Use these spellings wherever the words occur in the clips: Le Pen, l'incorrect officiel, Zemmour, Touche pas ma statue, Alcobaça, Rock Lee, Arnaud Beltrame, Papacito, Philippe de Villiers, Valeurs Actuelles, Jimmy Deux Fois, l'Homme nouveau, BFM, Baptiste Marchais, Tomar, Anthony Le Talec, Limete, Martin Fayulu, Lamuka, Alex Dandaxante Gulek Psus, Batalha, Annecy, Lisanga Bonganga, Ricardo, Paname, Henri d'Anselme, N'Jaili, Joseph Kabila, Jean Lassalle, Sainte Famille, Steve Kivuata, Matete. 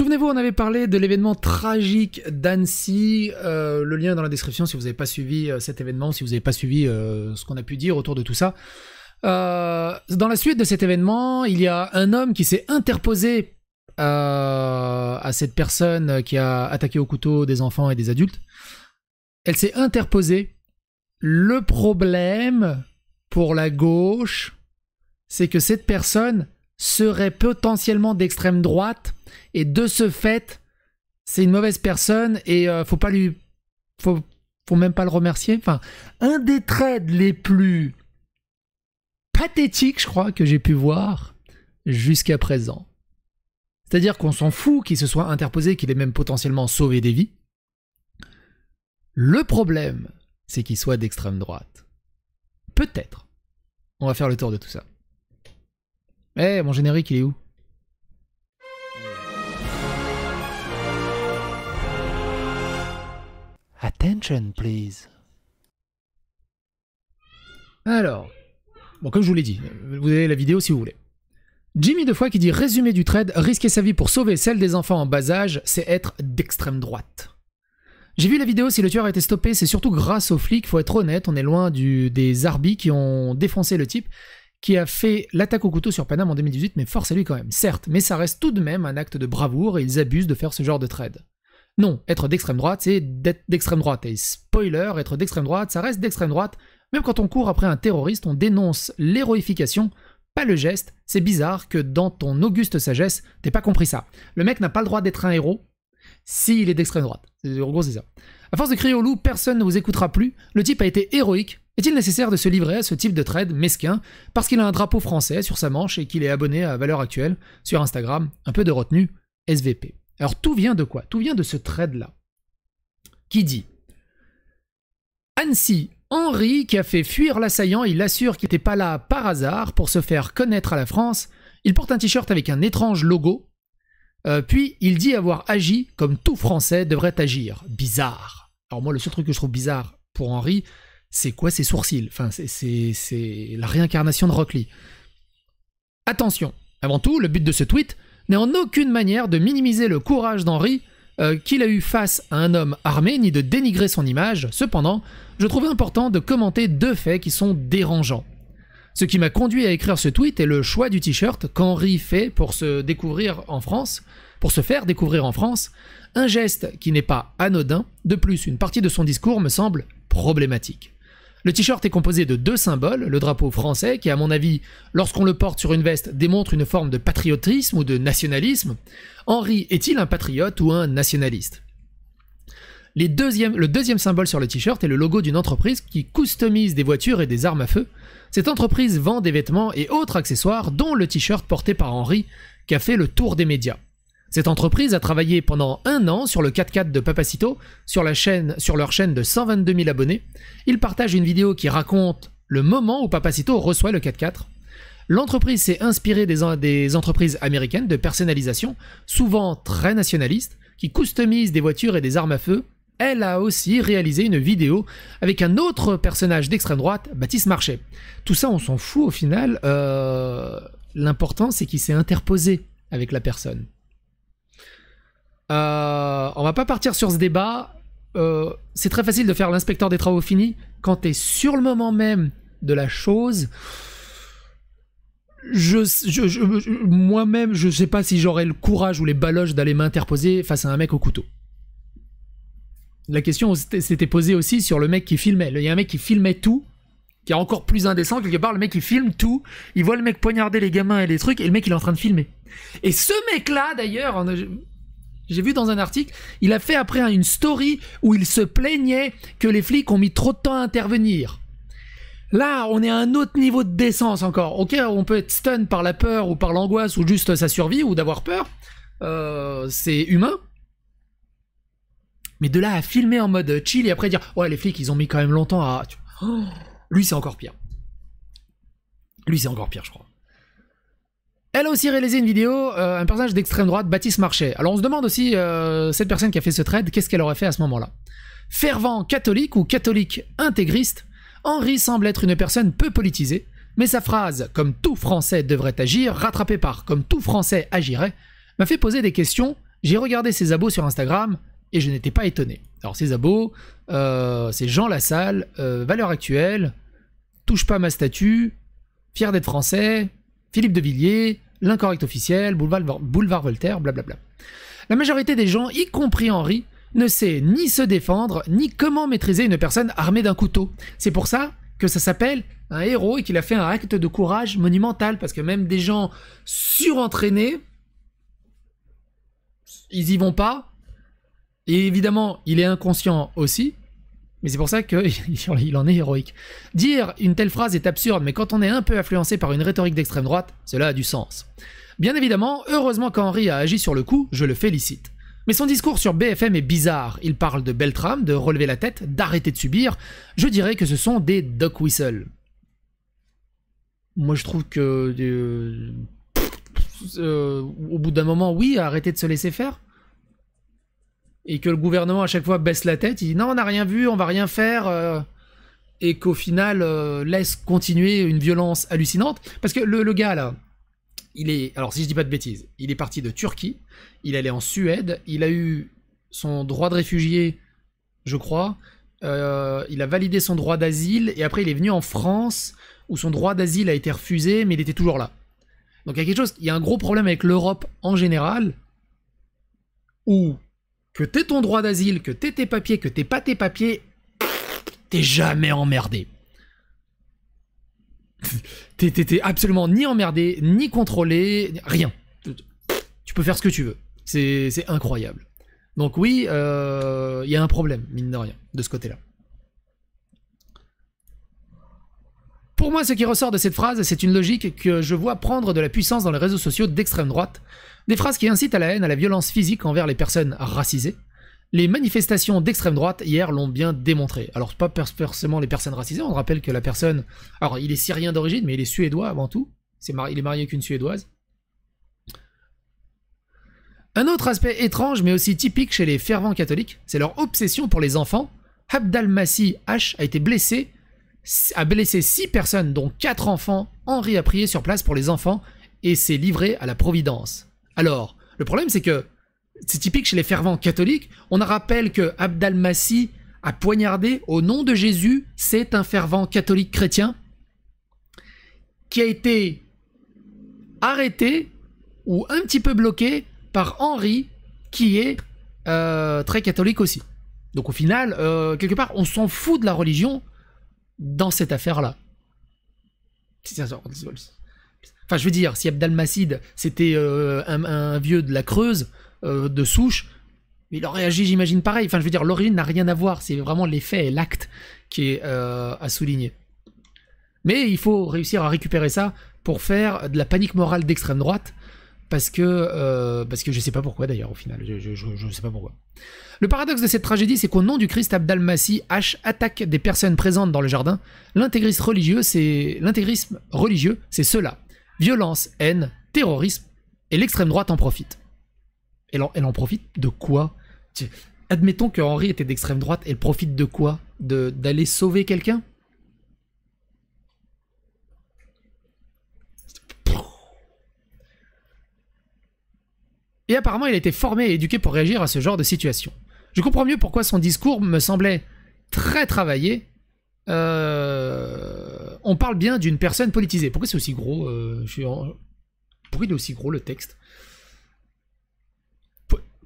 Souvenez-vous, on avait parlé de l'événement tragique d'Annecy, le lien est dans la description si vous n'avez pas suivi cet événement, si vous n'avez pas suivi ce qu'on a pu dire autour de tout ça. Dans la suite de cet événement, il y a un homme qui s'est interposé à cette personne qui a attaqué au couteau des enfants et des adultes. Elle s'est interposée. Le problème pour la gauche, c'est que cette personne serait potentiellement d'extrême droite et de ce fait, c'est une mauvaise personne et faut même pas le remercier. Enfin, un des traits les plus pathétiques, je crois, que j'ai pu voir jusqu'à présent. C'est-à-dire qu'on s'en fout qu'il se soit interposé, qu'il ait même potentiellement sauvé des vies. Le problème, c'est qu'il soit d'extrême droite. Peut-être. On va faire le tour de tout ça. Eh, mon générique, il est où? Attention, please. Alors, bon, comme je vous l'ai dit, vous avez la vidéo si vous voulez. Jimmy Deux Fois qui dit « Résumé du trade, risquer sa vie pour sauver celle des enfants en bas âge, c'est être d'extrême droite. » J'ai vu la vidéo, si le tueur a été stoppé, c'est surtout grâce aux flics, faut être honnête, on est loin des arbis qui ont défoncé le type qui a fait l'attaque au couteau sur Paname en 2018, mais force à lui quand même, certes, mais ça reste tout de même un acte de bravoure et ils abusent de faire ce genre de trade. Non, être d'extrême droite, c'est d'être d'extrême droite, et spoiler, être d'extrême droite, ça reste d'extrême droite, même quand on court après un terroriste, on dénonce l'héroïfication, pas le geste, c'est bizarre que dans ton auguste sagesse, t'aies pas compris ça. Le mec n'a pas le droit d'être un héros s'il est d'extrême droite. En gros, c'est ça. À force de crier au loup, personne ne vous écoutera plus. Le type a été héroïque. Est-il nécessaire de se livrer à ce type de trade mesquin parce qu'il a un drapeau français sur sa manche et qu'il est abonné à Valeurs Actuelles sur Instagram? Un peu de retenue, SVP. Alors tout vient de quoi? Tout vient de ce trade-là. Qui dit Annecy. Henri, qui a fait fuir l'assaillant, il assure qu'il n'était pas là par hasard pour se faire connaître à la France. Il porte un t-shirt avec un étrange logo. Puis, il dit avoir agi comme tout Français devrait agir. Bizarre. Alors moi, le seul truc que je trouve bizarre pour Henri, c'est quoi ses sourcils? Enfin, c'est la réincarnation de Rock Lee. Attention. Avant tout, le but de ce tweet n'est en aucune manière de minimiser le courage d'Henri qu'il a eu face à un homme armé, ni de dénigrer son image. Cependant, je trouvais important de commenter deux faits qui sont dérangeants. Ce qui m'a conduit à écrire ce tweet est le choix du t-shirt qu'Henri fait pour se découvrir en France, pour se faire découvrir en France, un geste qui n'est pas anodin. De plus, une partie de son discours me semble problématique. Le t-shirt est composé de deux symboles, le drapeau français qui, à mon avis, lorsqu'on le porte sur une veste, démontre une forme de patriotisme ou de nationalisme. Henri est-il un patriote ou un nationaliste? Le deuxième symbole sur le t-shirt est le logo d'une entreprise qui customise des voitures et des armes à feu. Cette entreprise vend des vêtements et autres accessoires, dont le t-shirt porté par Henri, qui a fait le tour des médias. Cette entreprise a travaillé pendant un an sur le 4x4 de Papacito, sur leur chaîne de 122 000 abonnés. Ils partagent une vidéo qui raconte le moment où Papacito reçoit le 4x4. L'entreprise s'est inspirée des entreprises américaines de personnalisation, souvent très nationalistes, qui customisent des voitures et des armes à feu. Elle a aussi réalisé une vidéo avec un autre personnage d'extrême droite, Baptiste Marchais. Tout ça, on s'en fout au final. L'important, c'est qu'il s'est interposé avec la personne. On va pas partir sur ce débat, c'est très facile de faire l'inspecteur des travaux finis, quand t'es sur le moment même de la chose, moi-même je sais pas si j'aurais le courage ou les baloches d'aller m'interposer face à un mec au couteau. La question s'était posée aussi sur le mec qui filmait, il y a un mec qui filmait tout, qui est encore plus indécent, quelque part le mec il filme tout, il voit le mec poignarder les gamins et les trucs, et le mec il est en train de filmer. Et ce mec là d'ailleurs, j'ai vu dans un article, il a fait après une story où il se plaignait que les flics ont mis trop de temps à intervenir. Là, on est à un autre niveau de décence encore. Ok, on peut être stun par la peur ou par l'angoisse ou juste sa survie ou d'avoir peur. C'est humain. Mais de là à filmer en mode chill et après dire « Ouais, les flics, ils ont mis quand même longtemps à... Oh » Lui, c'est encore pire. Lui, c'est encore pire, je crois. Elle a aussi réalisé une vidéo, un personnage d'extrême droite, Baptiste Marchais. Alors on se demande aussi, cette personne qui a fait ce trade, qu'est-ce qu'elle aurait fait à ce moment-là? Fervent catholique ou catholique intégriste, Henri semble être une personne peu politisée, mais sa phrase « Comme tout Français devrait agir », rattrapée par « Comme tout Français agirait », m'a fait poser des questions J'ai regardé ses abos sur Instagram et je n'étais pas étonné. Alors ses abos, c'est Jean Lassalle, Valeurs Actuelles, Touche pas ma statue, Fier d'être français, Philippe de Villiers, l'incorrect officiel, boulevard Voltaire, blablabla. La majorité des gens, y compris Henri, ne sait ni se défendre, ni comment maîtriser une personne armée d'un couteau. C'est pour ça que ça s'appelle un héros et qu'il a fait un acte de courage monumental, parce que même des gens surentraînés, ils y vont pas. Et évidemment, il est inconscient aussi, mais c'est pour ça qu'il en est héroïque. Dire une telle phrase est absurde, mais quand on est un peu influencé par une rhétorique d'extrême droite, cela a du sens. Bien évidemment, heureusement qu'Henri a agi sur le coup, je le félicite. Mais son discours sur BFM est bizarre, il parle de Beltrame, de relever la tête, d'arrêter de subir, je dirais que ce sont des duck whistles. Moi je trouve que... au bout d'un moment, oui, arrêter de se laisser faire. Et que le gouvernement à chaque fois baisse la tête, il dit non on n'a rien vu, on va rien faire, et qu'au final laisse continuer une violence hallucinante. Parce que le gars là, il est, alors si je dis pas de bêtises, il est parti de Turquie, il allait en Suède, il a eu son droit de réfugié, je crois, il a validé son droit d'asile, et après il est venu en France, où son droit d'asile a été refusé, mais il était toujours là. Donc il y a quelque chose, il y a un gros problème avec l'Europe en général, où que t'aies ton droit d'asile, que t'aies tes papiers, que t'aies pas tes papiers, t'es jamais emmerdé. T'es absolument ni emmerdé, ni contrôlé, rien. Tu peux faire ce que tu veux. C'est incroyable. Donc oui, il y a un problème, mine de rien, de ce côté-là. Pour moi, ce qui ressort de cette phrase, c'est une logique que je vois prendre de la puissance dans les réseaux sociaux d'extrême droite. Des phrases qui incitent à la haine, à la violence physique envers les personnes racisées. Les manifestations d'extrême droite hier l'ont bien démontré. Alors pas forcément les personnes racisées, on rappelle que la personne... Alors il est syrien d'origine, mais il est suédois avant tout. Il est marié avec une suédoise. Un autre aspect étrange mais aussi typique chez les fervents catholiques, c'est leur obsession pour les enfants. Abdelmassih H a blessé 6 personnes, dont 4 enfants. Henri a prié sur place pour les enfants et s'est livré à la Providence. Alors, le problème c'est que c'est typique chez les fervents catholiques. On rappelle que Abdelmassih a poignardé au nom de Jésus. C'est un fervent catholique chrétien qui a été arrêté ou un petit peu bloqué par Henri, qui est très catholique aussi. Donc au final, quelque part, on s'en fout de la religion dans cette affaire-là. Enfin, je veux dire, si Abdelmassih c'était un vieux de la Creuse, de souche, il aurait agi, j'imagine, pareil. Enfin, je veux dire, l'origine n'a rien à voir, c'est vraiment l'effet et l'acte qui est à souligner. Mais il faut réussir à récupérer ça pour faire de la panique morale d'extrême droite, parce que je sais pas pourquoi d'ailleurs, au final, je sais pas pourquoi. Le paradoxe de cette tragédie, c'est qu'au nom du Christ, Abdelmassih H attaque des personnes présentes dans le jardin. L'intégrisme religieux, c'est cela. Violence, haine, terrorisme, et l'extrême droite en profite. Elle en profite de quoi? Admettons que Henri était d'extrême droite, elle profite de quoi? D'aller sauver quelqu'un? Et apparemment, il a été formé et éduqué pour réagir à ce genre de situation. Je comprends mieux pourquoi son discours me semblait très travaillé. On parle bien d'une personne politisée. Pourquoi c'est aussi gros? Pourquoi il est aussi gros, le texte?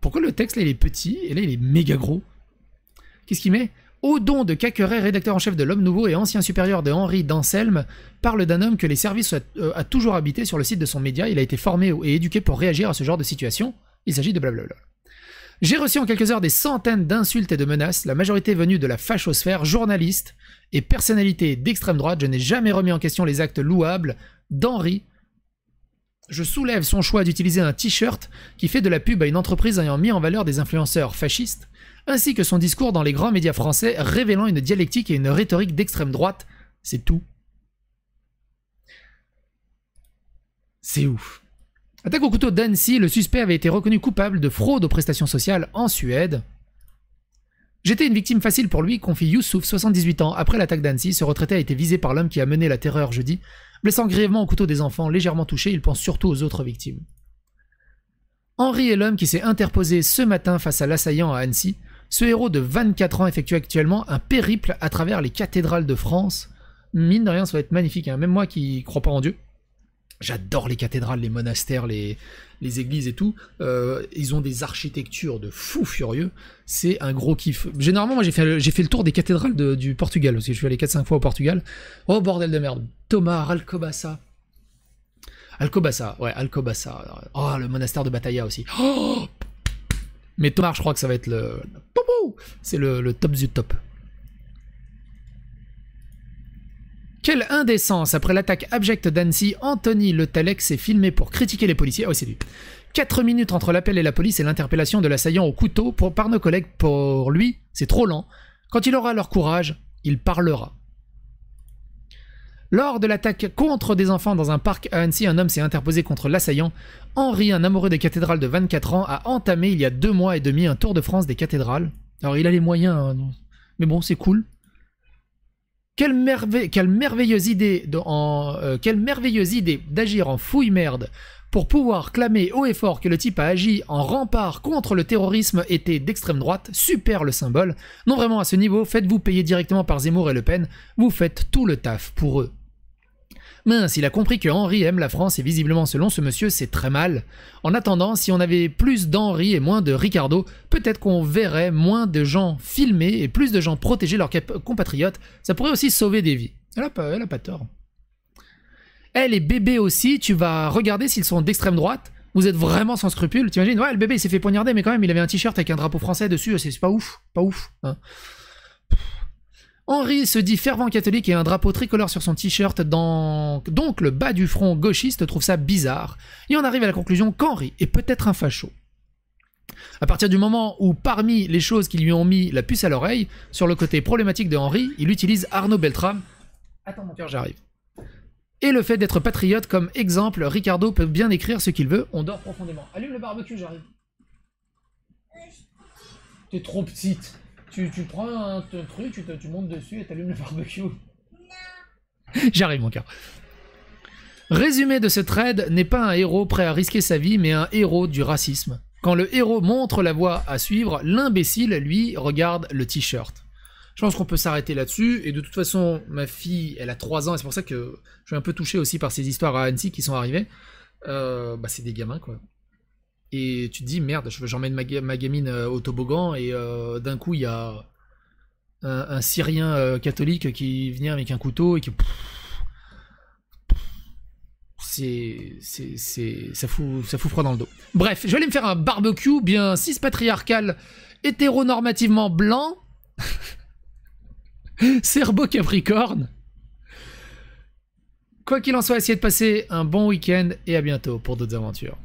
Pourquoi le texte, là, il est petit, et là, il est méga gros? Qu'est-ce qu'il met? Odon de Cacqueray, rédacteur en chef de L'Homme nouveau et ancien supérieur de Henri d'Anselme, parle d'un homme que les services a toujours habité sur le site de son média. Il a été formé et éduqué pour réagir à ce genre de situation. Il s'agit de blablabla. J'ai reçu en quelques heures des centaines d'insultes et de menaces, la majorité venue de la fachosphère, journalistes et personnalités d'extrême droite. Je n'ai jamais remis en question les actes louables d'Henri. Je soulève son choix d'utiliser un t-shirt qui fait de la pub à une entreprise ayant mis en valeur des influenceurs fascistes, ainsi que son discours dans les grands médias français révélant une dialectique et une rhétorique d'extrême droite. C'est tout. C'est ouf. Attaque au couteau d'Annecy, le suspect avait été reconnu coupable de fraude aux prestations sociales en Suède. J'étais une victime facile pour lui, confie Youssouf, 78 ans, après l'attaque d'Annecy. Ce retraité a été visé par l'homme qui a mené la terreur jeudi, blessant grièvement au couteau des enfants, légèrement touché. Il pense surtout aux autres victimes. Henri est l'homme qui s'est interposé ce matin face à l'assaillant à Annecy. Ce héros de 24 ans effectue actuellement un périple à travers les cathédrales de France. Mine de rien, ça va être magnifique, hein. Même moi qui crois pas en Dieu. J'adore les cathédrales, les monastères, les églises et tout. Ils ont des architectures de fous furieux. C'est un gros kiff. Généralement, moi, j'ai fait le tour des cathédrales du Portugal, parce que je suis allé 4-5 fois au Portugal. Oh, bordel de merde. Tomar, Alcobaça. Alcobaça, ouais, Alcobaça. Oh, le monastère de Batalha aussi. Oh, mais Tomar, je crois que ça va être le... C'est le top du top. Quelle indécence! Après l'attaque abjecte d'Annecy, Anthony Le Talec s'est filmé pour critiquer les policiers. Ah oui, c'est lui. 4 minutes entre l'appel et la police et l'interpellation de l'assaillant au couteau par nos collègues. Pour lui, c'est trop lent. Quand il aura leur courage, il parlera. Lors de l'attaque contre des enfants dans un parc à Annecy, un homme s'est interposé contre l'assaillant. Henri, un amoureux des cathédrales de 24 ans, a entamé il y a 2 mois et demi un tour de France des cathédrales. Alors il a les moyens, hein, mais bon, c'est cool. Quelle merveilleuse idée d'agir en fouille-merde pour pouvoir clamer haut et fort que le type a agi en rempart contre le terrorisme était d'extrême droite. Super le symbole. Non vraiment, à ce niveau, faites-vous payer directement par Zemmour et Le Pen. Vous faites tout le taf pour eux. Mince, il a compris que Henri aime la France et visiblement, selon ce monsieur, c'est très mal. En attendant, si on avait plus d'Henri et moins de Ricardo, peut-être qu'on verrait moins de gens filmer et plus de gens protéger leurs compatriotes. Ça pourrait aussi sauver des vies. Elle a pas tort. Eh, les bébés aussi, tu vas regarder s'ils sont d'extrême droite. Vous êtes vraiment sans scrupules. T'imagines, ouais, le bébé, il s'est fait poignarder, mais quand même, il avait un t-shirt avec un drapeau français dessus. C'est pas ouf, pas ouf, hein. Henri se dit fervent catholique et un drapeau tricolore sur son t-shirt, donc le bas du front gauchiste trouve ça bizarre. Et on arrive à la conclusion qu'Henri est peut-être un facho. À partir du moment où, parmi les choses qui lui ont mis la puce à l'oreille, sur le côté problématique de Henri, il utilise Arnaud Beltrame. Attends mon cœur, j'arrive. Et le fait d'être patriote comme exemple, Ricardo peut bien écrire ce qu'il veut. On dort profondément. Allume le barbecue, j'arrive. T'es trop petite. Tu prends un truc, tu montes dessus et t'allumes le barbecue. J'arrive mon cœur. Résumé de ce trade, n'est pas un héros prêt à risquer sa vie, mais un héros du racisme. Quand le héros montre la voie à suivre, l'imbécile, lui, regarde le t-shirt. Je pense qu'on peut s'arrêter là-dessus. Et de toute façon, ma fille, elle a 3 ans, et c'est pour ça que je suis un peu touché aussi par ces histoires à Annecy qui sont arrivées. C'est des gamins, quoi. Et tu te dis, merde, j'emmène ma gamine au toboggan et d'un coup, il y a un Syrien catholique qui vient avec un couteau et qui... Ça fout froid dans le dos. Bref, je vais aller me faire un barbecue bien cis-patriarcal, hétéronormativement blanc, serbo-capricorne. Quoi qu'il en soit, essayez de passer un bon week-end et à bientôt pour d'autres aventures.